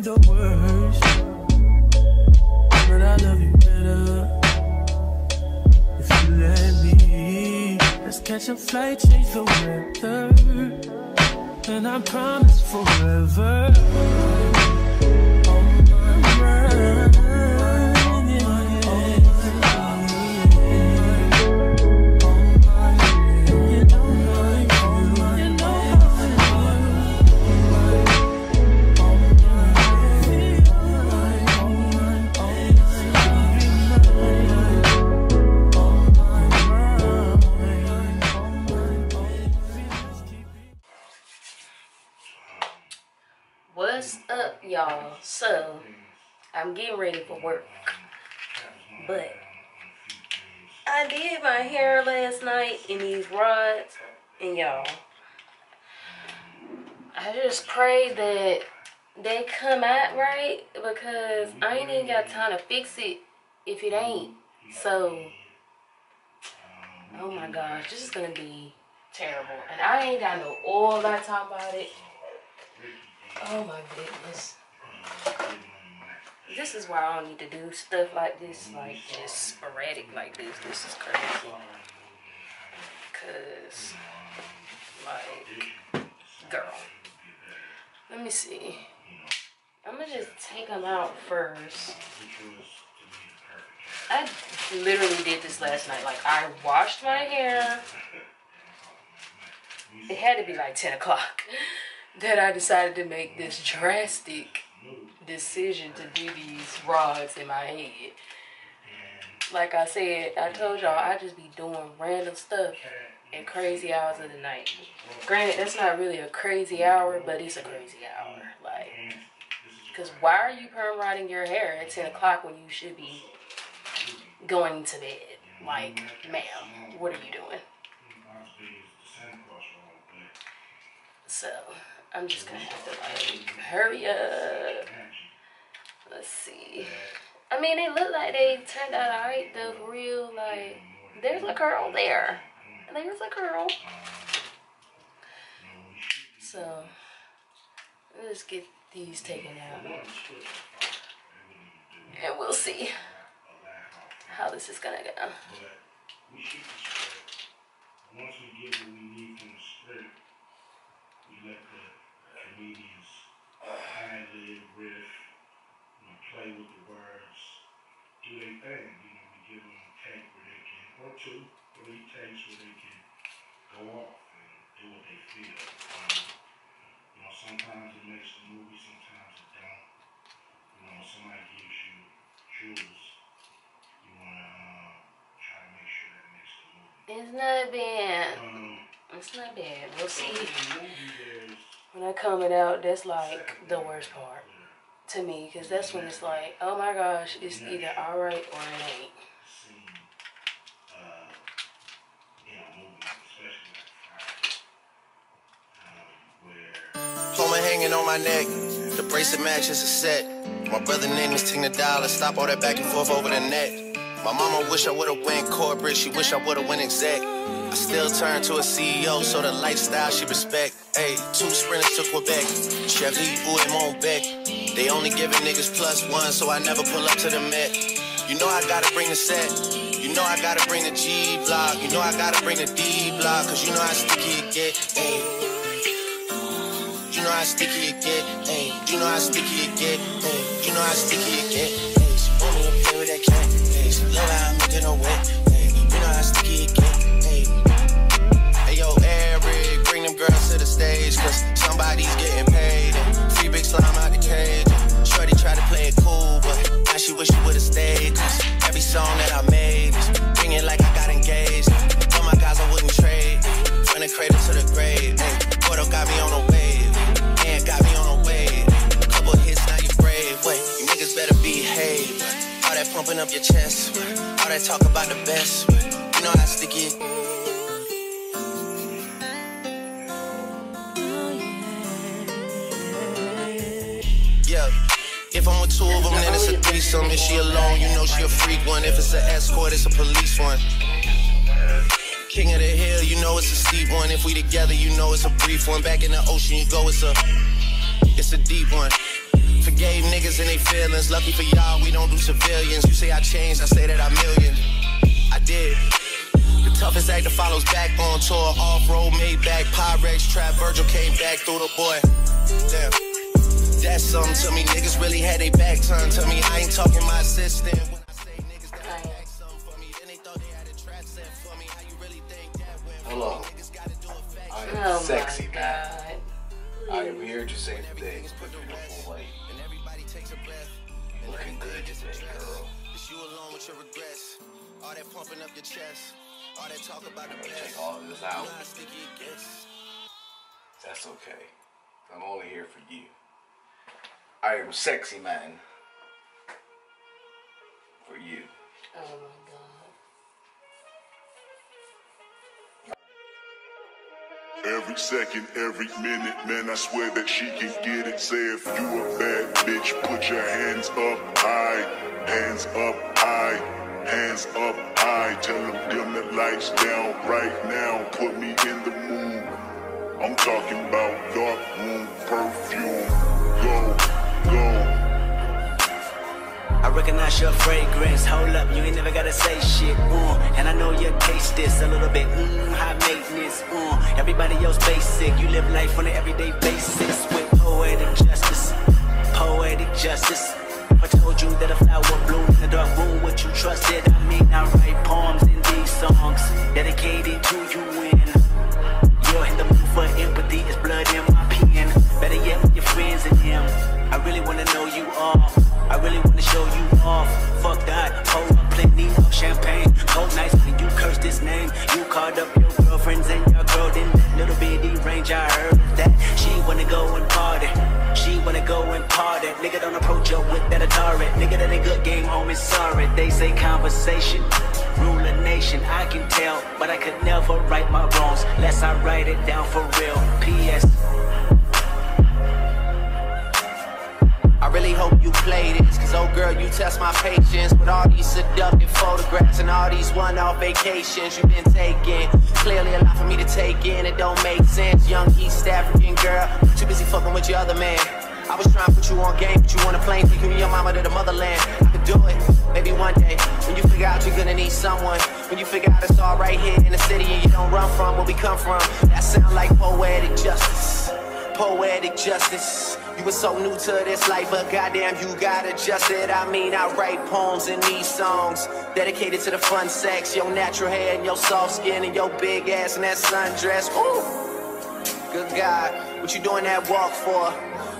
ain't the worst, but I love you better if you let me. Let's catch a flight, change the weather, and I promise forever. Y'all, so I'm getting ready for work, but I did my hair last night in these rods, and y'all, I just pray that they come out right, because I ain't even got time to fix it if it ain't. So oh my gosh, this is gonna be terrible, and I ain't got no oil on top of it. Oh my goodness. This is why I don't need to do stuff like this, like just sporadic like this. This is crazy. Cause, like, girl. Let me see. I'm gonna just take them out first. I literally did this last night. Like, I washed my hair. It had to be like 10 o'clock that I decided to make this drastic decision to do these rods in my head. Like I said, I told y'all, I just be doing random stuff at crazy hours of the night. Granted, that's not really a crazy hour, but it's a crazy hour. Like, because why are you perm rodding your hair at 10 o'clock when you should be going to bed? Like, ma'am, what are you doing? So I'm just gonna have to, like, hurry up. Let's see. I mean, they look like they turned out alright though, for real. Like, there's a curl there. There's a curl. So let's get these taken out, and we'll see how this is gonna go. Once we get what we need from the script, let the comedians ad-lib, riff, play with the words, do their thing. You know, we give them a take where they can, or two, three takes where they can go off and do what they feel. You know, sometimes it makes the movie, sometimes it don't. You know, somebody gives you jewels, you want to try to make sure that makes the movie. It's not bad. It's not bad. We'll see. When I come it out, that's like the worst part to me, because that's when it's like, oh my gosh, it's either alright or it ain't. Poma hanging on my neck, the bracelet matches a set. My brother name is $10. Stop all that back and forth over the net. My mama wish I would've went corporate. She wish I would've went exec. I still turn to a CEO, so the lifestyle she respect. Ayy, 2 sprinters to Quebec, Chevy, Ou, and Montbec. They only giving niggas +1, so I never pull up to the Met. You know I gotta bring the set, you know I gotta bring the G block, you know I gotta bring the D block, cause you know how sticky it get, ayy. You know how sticky it get, ayy. You know how sticky it get, ayy. You know how sticky it get, ayy. She want me to play with that cat, ayy. She love how I'm making her wet, ayy. You know how sticky it get. Yo, Eric, bring them girls to the stage, cause somebody's getting paid. And free big slime out the cage. Shorty tried to play it cool, but now she wish she would've stayed. Cause every song that I made, bring it like I got engaged. All my guys I wouldn't trade. From the cradle to the grave. Porto got me on a wave. And got me on a wave. Couple hits, now you brave. Wait, you niggas better behave. All that pumping up your chest. All that talk about the best. You know how sticky it. If I'm with 2 of them, then it's a threesome. If she alone, you know she a freak one. If it's an escort, it's a police one. King of the hill, you know it's a steep one. If we together, you know it's a brief one. Back in the ocean you go, it's a deep one. gave niggas in they feelings. Lucky for y'all, we don't do civilians. You say I changed, I say that I'm million. I did. The toughest act that follows back on tour. Off-road, Maybach, Pyrex, Trap, Virgil came back through the boy. Damn. That's something to me. Niggas really had they back turned to me. I ain't talking my assistant. When I say niggas that had back something for me, then they thought they had a trap set for me. How you really think that went? Hello. I am sexy, man. I am here to save the day, put you in a full light. You looking good today, girl. It's you alone with your regrets. All that pumping up your chest. All that talk about the best. Take all of this out. That's okay. I'm only here for you. I am sexy, man. For you. Oh my God. Every second, every minute, man, I swear that she can get it. Say if you a bad bitch, put your hands up high, hands up high, hands up high. Tell them dim the lights down right now, put me in the mood. I'm talking about dark room perfume. Go, go. I recognize your fragrance, hold up, you ain't never gotta say shit, and I know you taste this a little bit, high maintenance, everybody else basic, you live life on an everyday basis with poetic justice, I told you that a flower bloomed in the dark room, what you trusted, I mean I write poems in these songs, dedicated to you when you're in the mood for empathy, it's blood in my pen, better yet with your friends and him, I really wanna know you all, I really wanna show you off, fuck that, hold up, plenty of champagne, cold nights when you curse this name, you called up your girlfriends and your girl didn't little bitty range, I heard that she wanna go and party, she wanna go and party, nigga don't approach her with that Atari, nigga that ain't good game, homie sorry, they say conversation, rule a nation, I can tell, but I could never right my wrongs, unless I write it down for real, P.S. I really hope you play this, cause oh girl you test my patience with all these seductive photographs and all these one-off vacations you've been taking. Clearly a lot for me to take in, it don't make sense. Young East African girl, too busy fucking with your other man. I was trying to put you on game, but you on a plane, taking your mama to the motherland. I could do it, maybe one day, when you figure out you're gonna need someone. When you figure out it's all right here in the city and you don't run from where we come from. That sound like poetic justice. Poetic justice. You were so new to this life, but goddamn, you got adjusted. I mean, I write poems in these songs dedicated to the fun sex, your natural hair and your soft skin and your big ass and that sundress. Ooh, good God, what you doing that walk for?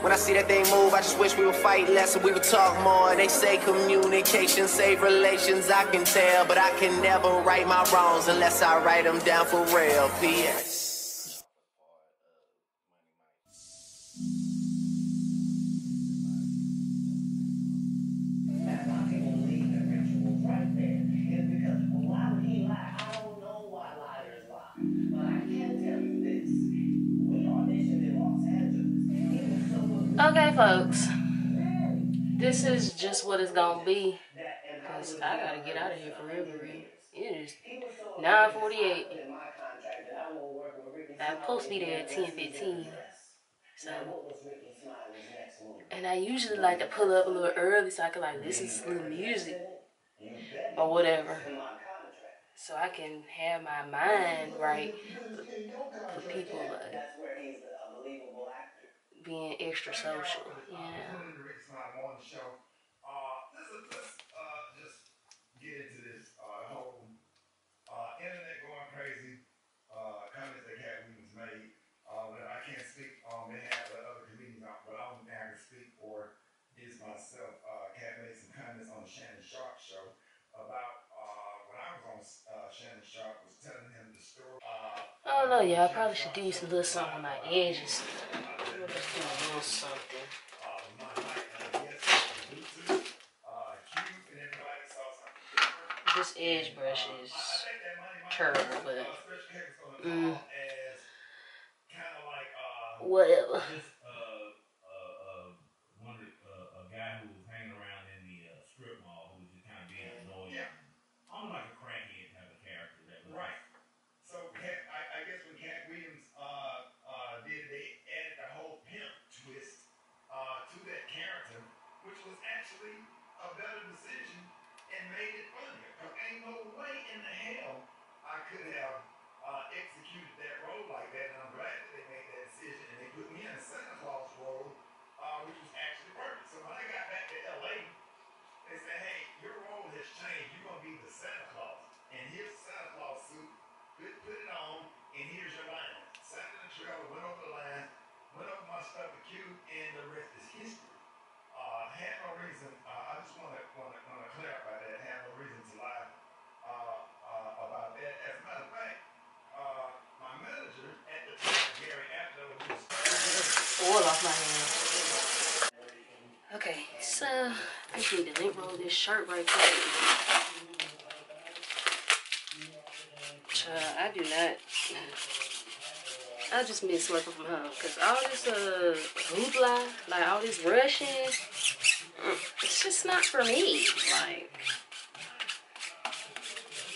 When I see that they move, I just wish we would fight less and we would talk more. They say communication save relations, I can tell, but I can never right my wrongs unless I write them down for real. P.S. Okay, folks, this is just what it's gonna be, because I gotta get out of here for real, It is 9:48. I'm supposed to be there at 10:15, so, and I usually like to pull up a little early so I can like listen to some little music or whatever, so I can have my mind right for people being extra social, you know. Let's get into this whole internet going crazy comments that KWatsTV made. I can't speak on behalf of other comedians, but I don't think I can speak for is myself. KWatsTV made some comments on the Shannon Sharp show about when I was on Shannon Sharp was telling him the story. I don't know, y'all. I probably should do some little something on my edges. I'm just doing a little something. This edge brush is terrible, but whatever. That character obviously a better decision and made it funnier. There ain't no way in the hell I could have executed that role like that, and I'm glad that they made that decision and they put me in a Santa Claus role, which was actually perfect. So when I got back to LA, they said, hey, your role has changed. You're going to be the Santa Claus, and here's the Santa Claus suit. Put it on, and here's your line. Sat in the trailer, went over the line, went over my stuff with Q, and the rest is history. Had no reason, I just want to clarify that, had no reason to lie about that. As a matter of fact, my manager at the time, Gary Apto, who was all off my hand. Okay, so I just need to lint roll this shirt right quick. I do not. I just miss working from home, because all this hoopla, like all this rushing, it's just not for me. Like,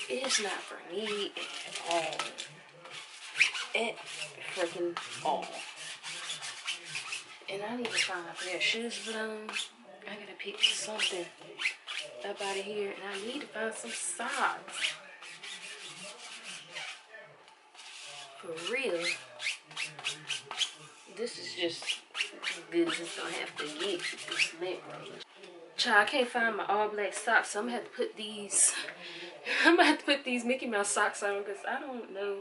it's not for me at all. At freaking all. And I need to find a pair of shoes for them. I gotta pick something up out of here, and I need to find some socks. For real, this is just good. Just gonna have to get this lint roller. Child, I can't find my all black socks, so I'm gonna have to put these. I'm gonna have to put these Mickey Mouse socks on, because I don't know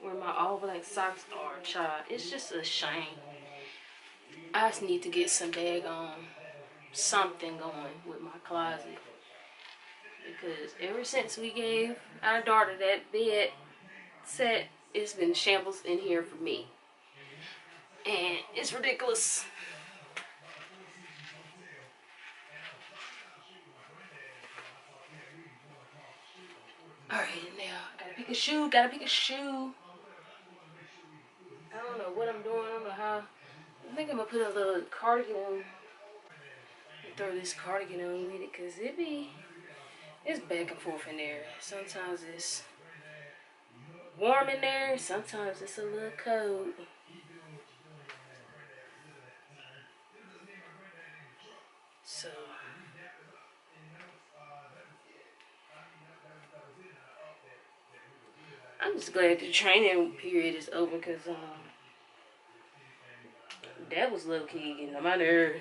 where my all black socks are. Child, it's just a shame. I just need to get some daggone something going with my closet, because ever since we gave our daughter that bed set, it's been shambles in here for me, and it's ridiculous. All right, now I gotta pick a shoe. I don't know what I'm doing. I don't know how. I think I'm gonna put a little cardigan on. Throw this cardigan on with it, cause it's back and forth in there. Sometimes it's warm in there, sometimes it's a little cold. So I'm just glad the training period is over, because that was low-key getting on my nerves.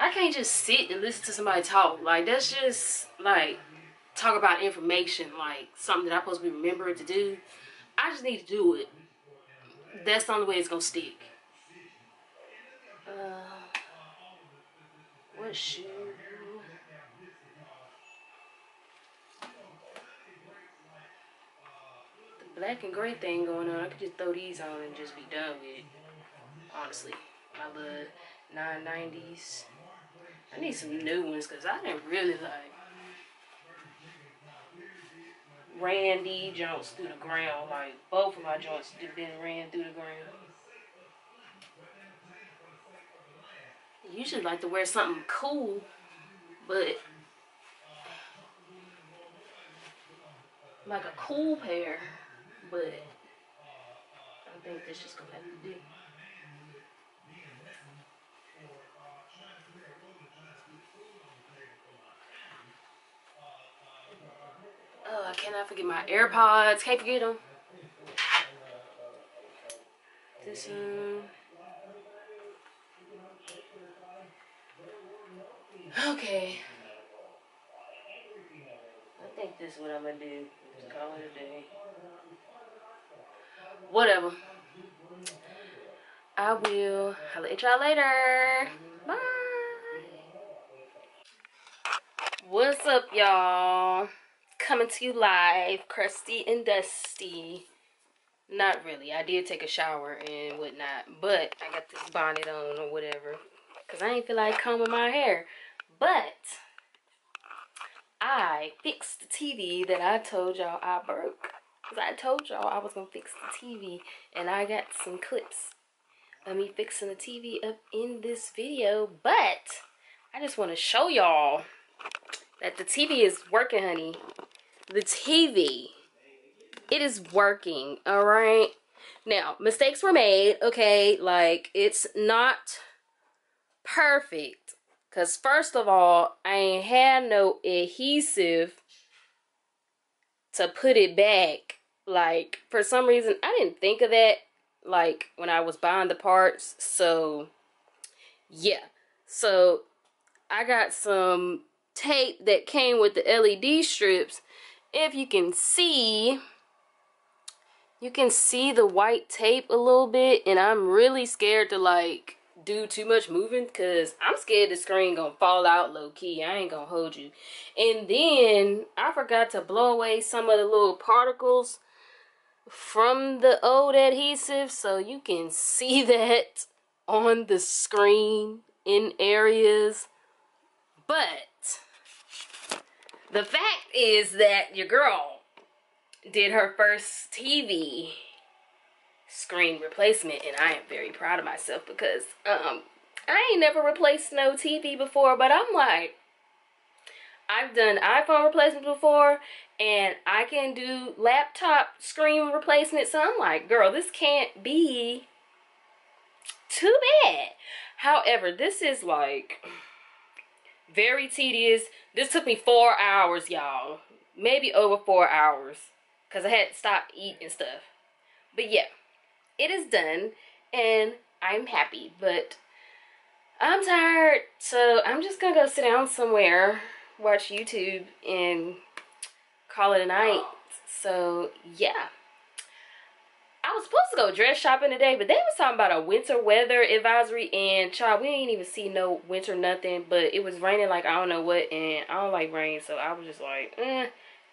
I can't just sit and listen to somebody talk. Like, that's just like talk about information, like something that I'm supposed to be remembering to do. I just need to do it. That's the only way it's gonna stick. What shoe? The black and gray thing going on. I could just throw these on and just be done with it. Honestly, my little 990s. I need some new ones, because I didn't really like ran these joints through the ground. Like, both of my joints have been ran through the ground. I usually like to wear something cool, but like a cool pair, but I think this is gonna have to do. Oh, I cannot forget my AirPods. Can't forget them. This one. Okay. I think this is what I'm going to do. Just call it a day. Whatever. I will. I'll let y'all later. Bye. What's up, y'all? Coming to you live, crusty and dusty. Not really. I did take a shower and whatnot, but I got this bonnet on or whatever, because I ain't feel like combing my hair. But I fixed the TV that I told y'all I broke, because I told y'all I was going to fix the TV, and I got some clips of me fixing the TV up in this video. But I just want to show y'all that the TV is working, honey. The TV, it is working, all right? Now, mistakes were made, okay? Like, it's not perfect, Because first of all, I ain't had no adhesive to put it back. Like, for some reason, I didn't think of that, like, when I was buying the parts. So, yeah. So, I got some tape that came with the LED strips. If you can see the white tape a little bit. And I'm really scared to, like, do too much moving, because I'm scared the screen gonna fall out low-key. I ain't gonna hold you. And then I forgot to blow away some of the little particles from the old adhesive, so you can see that on the screen in areas. But the fact is that your girl did her first TV screen replacement, and I am very proud of myself, because I ain't never replaced no TV before, but I'm like, I've done iPhone replacements before, and I can do laptop screen replacement, so I'm like, girl, this can't be too bad. However, this is like very tedious. This took me 4 hours, y'all, maybe over 4 hours, because I had to stop eating and stuff. But yeah, it is done, and I'm happy, but I'm tired, so I'm just gonna go sit down somewhere, watch YouTube, and call it a night. So, yeah. I was supposed to go dress shopping today, but they was talking about a winter weather advisory, and child, we didn't even see no winter nothing, but it was raining like I don't know what, and I don't like rain, so I was just like,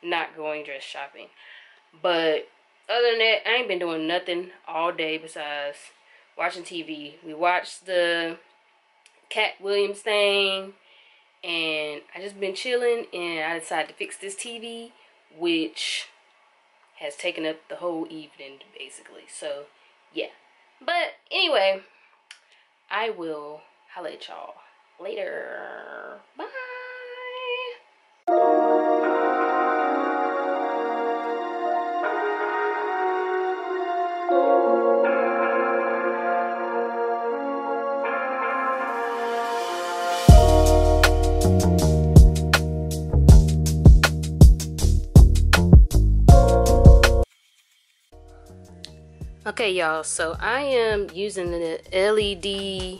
not going dress shopping. But other than that, I ain't been doing nothing all day besides watching TV. We watched the Cat Williams thing, and I just been chilling, and I decided to fix this TV, which has taken up the whole evening, basically. So, yeah. But, anyway, I will holla at y'all later. Bye! Okay, y'all, so I am using the LED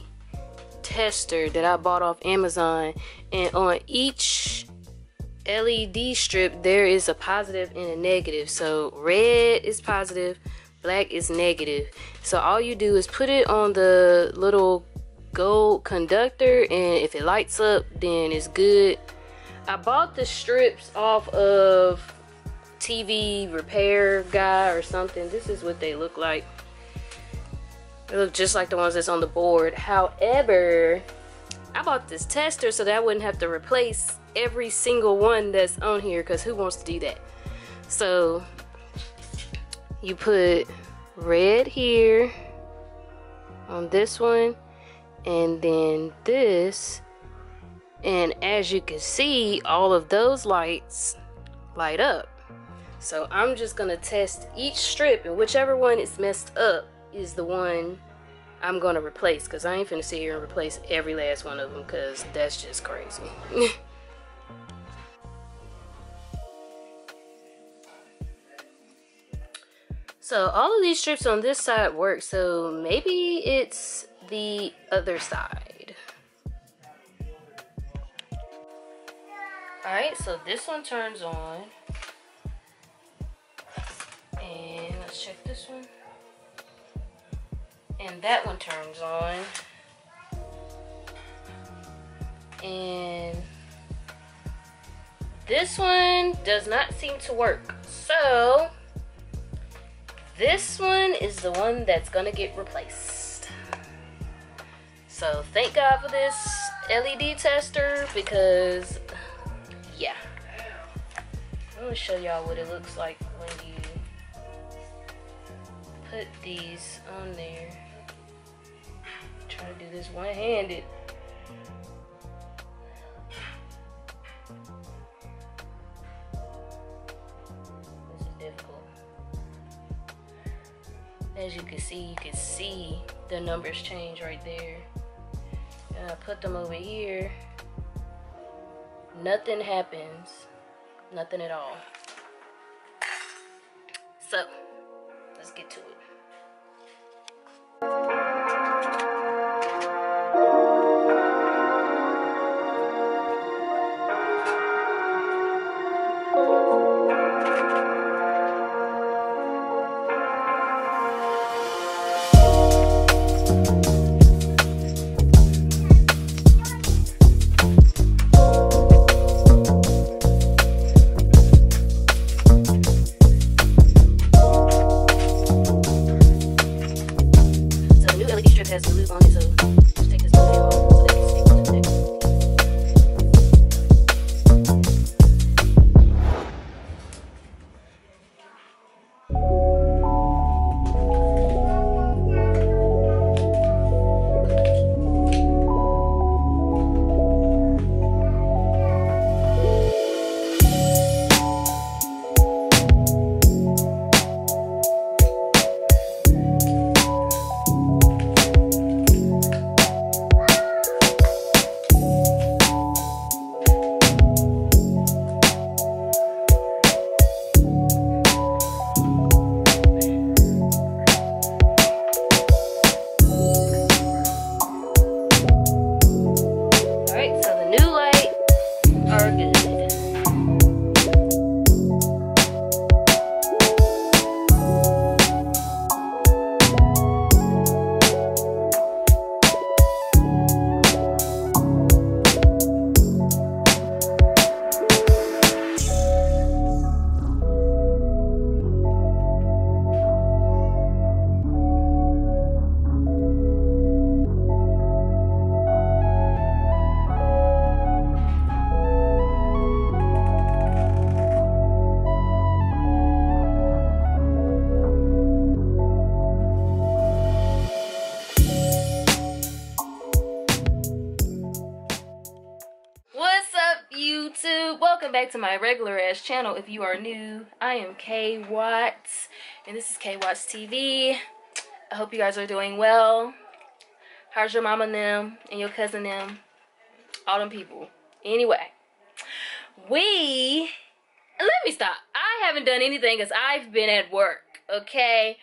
tester that I bought off Amazon, and on each LED strip there is a positive and a negative. So red is positive, black is negative. So all you do is put it on the little gold conductor, and if it lights up, then it's good. I bought the strips off of TV repair guy or something. This is what they look like. They look just like the ones that's on the board. However, I bought this tester so that I wouldn't have to replace every single one that's on here, because who wants to do that? So you put red here on this one, and then this, and as you can see, all of those lights light up. So I'm just gonna test each strip, and whichever one is messed up is the one I'm gonna replace, because I ain't finna sit here and replace every last one of them, because that's just crazy. So all of these strips on this side work, so maybe it's the other side. Alright, so this one turns on. And let's check this one. And that one turns on. And this one does not seem to work. So this one is the one that's gonna get replaced. So thank God for this LED tester, because yeah. I'm gonna show y'all what it looks like when you put these on there. Try to do this one-handed. This is difficult. As you can see the numbers change right there. And I put them over here. nothing happens, nothing at all. So let's get to it. Has the loop on it, so just take this video off so they can stick to the YouTube. Welcome back to my regular ass channel. If you are new, I am KWatsTV and this is KWatsTV. I hope you guys are doing well. How's your mama and them and your cousin them? All them people. Anyway, let me stop. I haven't done anything because I've been at work, okay?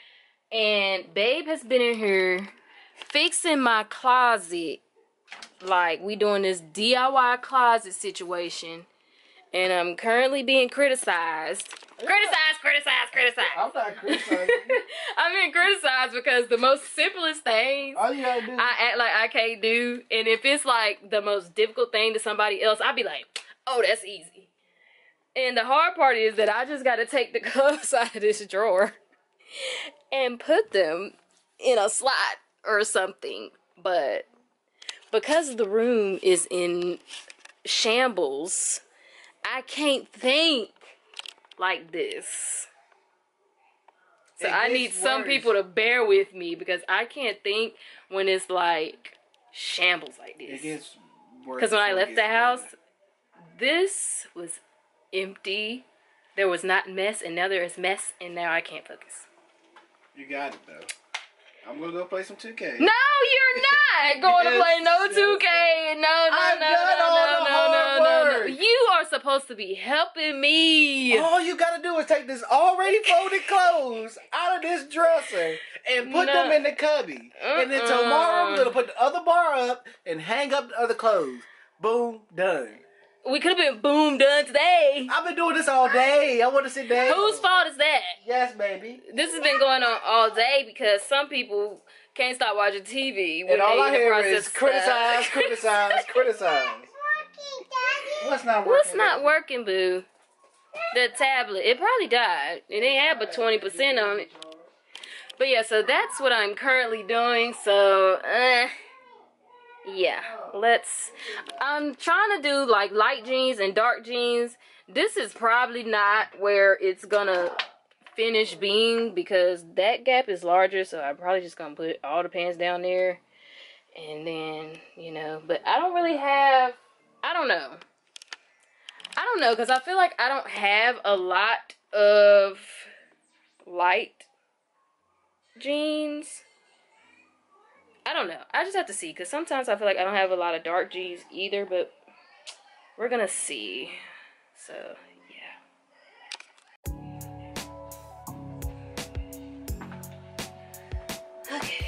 And babe has been in here fixing my closet. Like, we doing this DIY closet situation, and I'm currently being criticized. Yeah. Criticized. I'm not criticizing. I'm being criticized because the most simplest things I act like I can't do, and if it's like the most difficult thing to somebody else, I'd be like, oh, that's easy. And the hard part is that I just got to take the gloves out of this drawer and put them in a slot or something, but because the room is in shambles, I can't think like this. So I need some people to bear with me because I can't think when it's like shambles like this. It gets worse. Because when I left the house, this was empty. There was not mess, and now there is mess, and now I can't focus. You got it, though. I'm gonna go play some 2K. No, you're not going to play no 2K. No. You are supposed to be helping me. All you gotta do is take this already folded clothes out of this dresser and put them in the cubby. And then tomorrow I'm gonna put the other bar up and hang up the other clothes. Boom, done. We could have been boom done today. I've been doing this all day. I want to sit down. Whose fault is that? Yes, baby. This has been going on all day because some people can't stop watching TV. And all I hear is criticize. What's not working, boo? The tablet. It probably died. It ain't had but 20% on it. But yeah, so that's what I'm currently doing. So, yeah, I'm trying to do like light jeans and dark jeans. This is probably not where it's gonna finish being because that gap is larger, so I'm probably just gonna put all the pants down there and then, you know, but I don't really have, I don't know because I feel like I don't have a lot of light jeans. I don't know. I just have to see because sometimes I feel like I don't have a lot of dark jeans either, but we're gonna see. So yeah. Okay.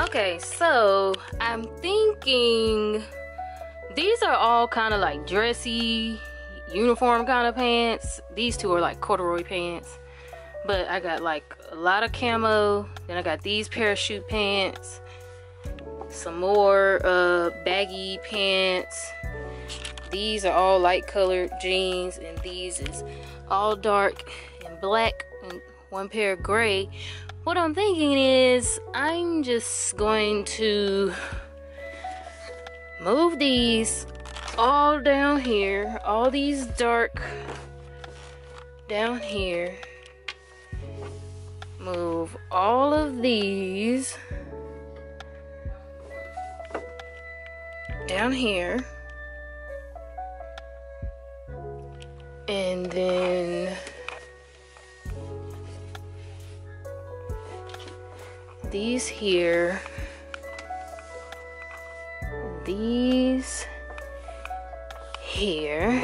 Okay, so I'm thinking these are all kind of like dressy uniform kind of pants. These two are like corduroy pants, but I got like a lot of camo. Then I got these parachute pants, some more baggy pants. These are all light colored jeans, and these is all dark and black, and one pair of gray. What I'm thinking is I'm just going to move these all down here, all these dark down here, move all of these down here, and then these here, these here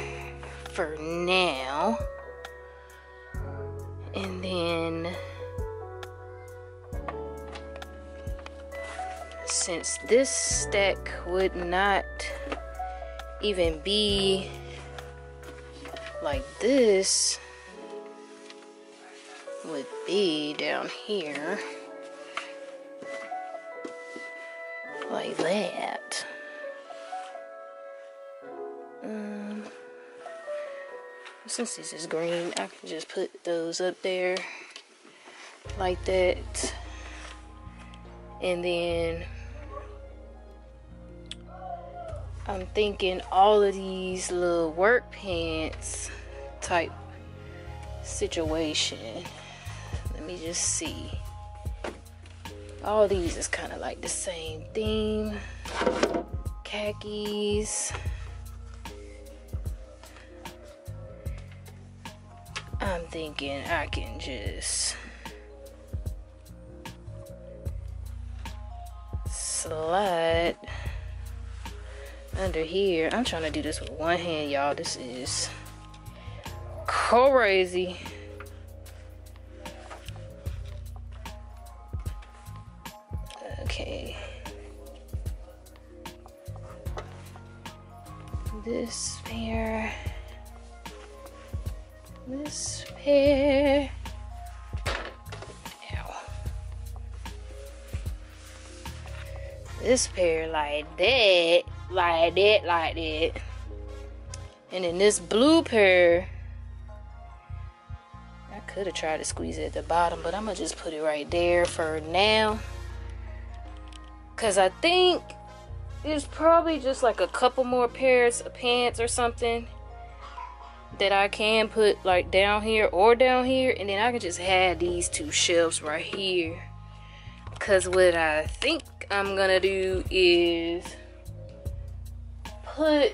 for now, and then since this stack would not even be like this, would be down here. Like that. Since this is green, I can just put those up there like that, and then I'm thinking all of these little work pants type situation. Let me just see. All these is kind of like the same theme. Khakis. I'm thinking I can just slide under here. I'm trying to do this with one hand, y'all. This is crazy. Okay, this pair, ow. This pair like that, and then this blue pair, I could have tried to squeeze it at the bottom, but I'm gonna just put it right there for now, because I think it's probably just like a couple more pairs of pants or something that I can put like down here or down here, and then I can just have these two shelves right here. Because what I think I'm gonna do is put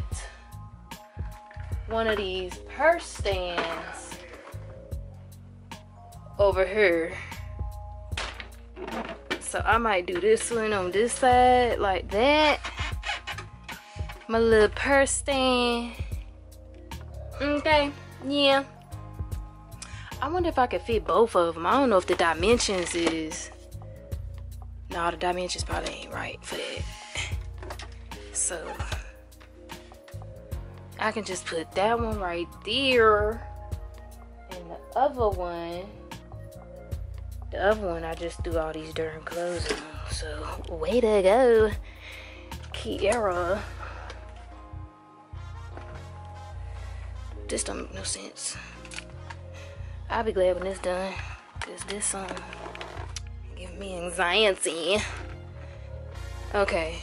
one of these purse stands over here. So I might do this one on this side like that. My little purse stand. Okay, yeah. I wonder if I could fit both of them. I don't know if the dimensions is... No, the dimensions probably ain't right for that. So I can just put that one right there. And the other one... The other one, I just threw all these darn clothes on, so way to go, Kiara. This don't make no sense. I'll be glad when it's done, because this give me anxiety. Okay,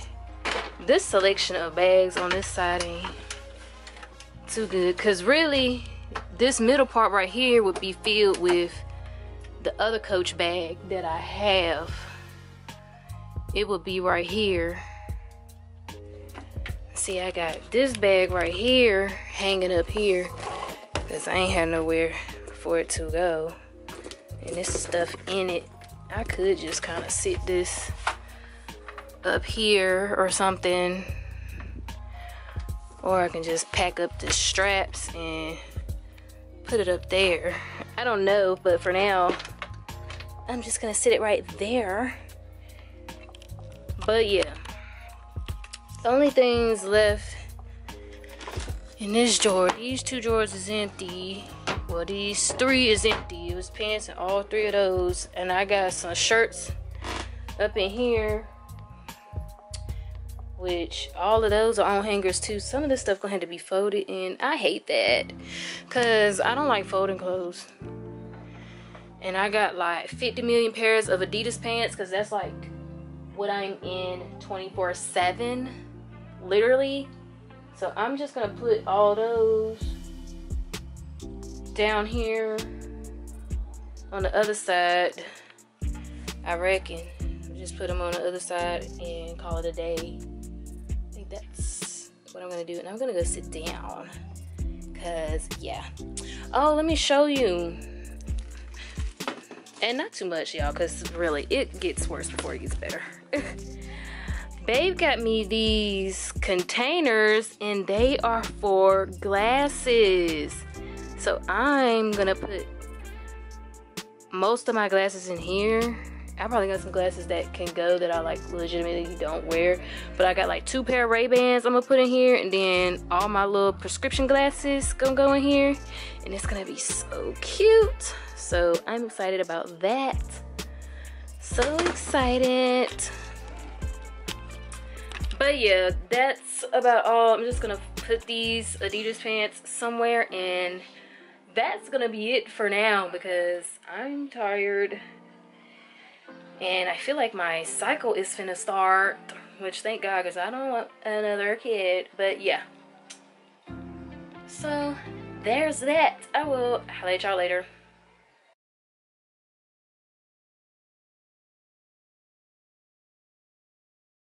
this selection of bags on this side ain't too good, because really, this middle part right here would be filled with the other Coach bag that I have. It would be right here. See, I got this bag right here hanging up here because I ain't had nowhere for it to go, and this stuff in it, I could just kind of sit this up here or something, or I can just pack up the straps and put it up there. I don't know, but for now I'm just gonna sit it right there. But yeah, the only things left in this drawer, these two drawers is empty. Well, these three is empty. It was pants and all three of those, and I got some shirts up in here, which all of those are on hangers too. Some of this stuff gonna have to be folded, and I hate that because I don't like folding clothes. And I got like 50 million pairs of Adidas pants, because that's like what I'm in 24/7 literally. So I'm just gonna put all those down here on the other side, I reckon. Just put them on the other side and call it a day. That's what I'm gonna do, and I'm gonna go sit down, cause yeah. Oh, let me show you, and not too much, y'all, cause really it gets worse before it gets better. Babe got me these containers, and they are for glasses. So I'm gonna put most of my glasses in here. I probably got some glasses that can go that I like legitimately don't wear, but I got like two pair of Ray-Bans I'm gonna put in here, and then all my little prescription glasses gonna go in here, and it's gonna be so cute. So I'm excited about that. So excited. But yeah, that's about all. I'm just gonna put these Adidas pants somewhere, and that's gonna be it for now because I'm tired. And I feel like my cycle is finna start, which thank God, because I don't want another kid. But yeah. So, there's that. I will holler at y'all later.